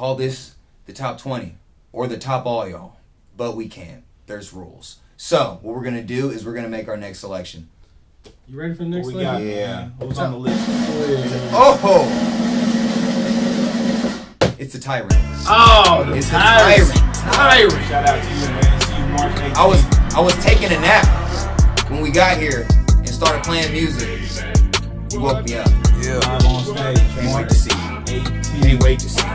call this the top 20 or the top all, y'all, but we can't. There's rules. So what we're going to do is we're going to make our next selection. You ready for the next selection? Got, yeah. Who's on the list? Oh! It's the Tyrant. Oh, the Tyrant. Shout out to you, man. See you March 18th. I was taking a nap when we got here and started playing music. You woke me up. Yeah. I'm on stage. Can't wait to see you. Can't wait to see you.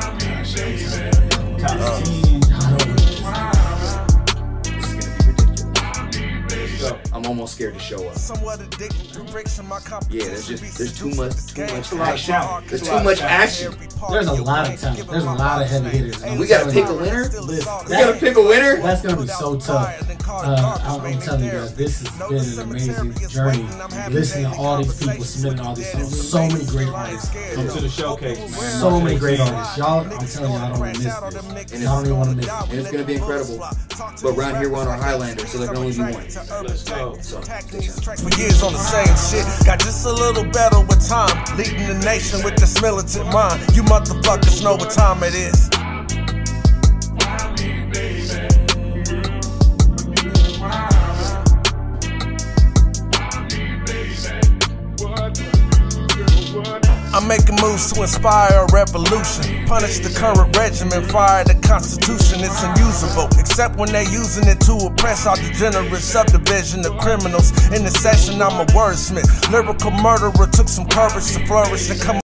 I'm almost scared to show up. Yeah, there's too much action. There's too much action. There's a lot of time. There's a lot of heavy hitters. We gotta pick a winner. We gotta pick a winner. That's gonna be so tough. I'm telling you guys, this has been an amazing journey. Listening to all these people submitting all these songs. So many great artists. Come to the showcase. So many great artists. Y'all, I'm telling you, I don't want to miss this. And I don't even want to miss it. And it's gonna be incredible. But around here, we're on our Highlander, so there can only be one. For years on the same shit, got just a little better with time. Leading the nation with this militant mind. You motherfuckers know what time it is. I'm making moves to inspire a revolution. Punish the current regimen, fire the Constitution, it's unusable. Except when they're using it to oppress our degenerate subdivision of criminals. In the session, I'm a wordsmith. Lyrical murderer took some courage to flourish and come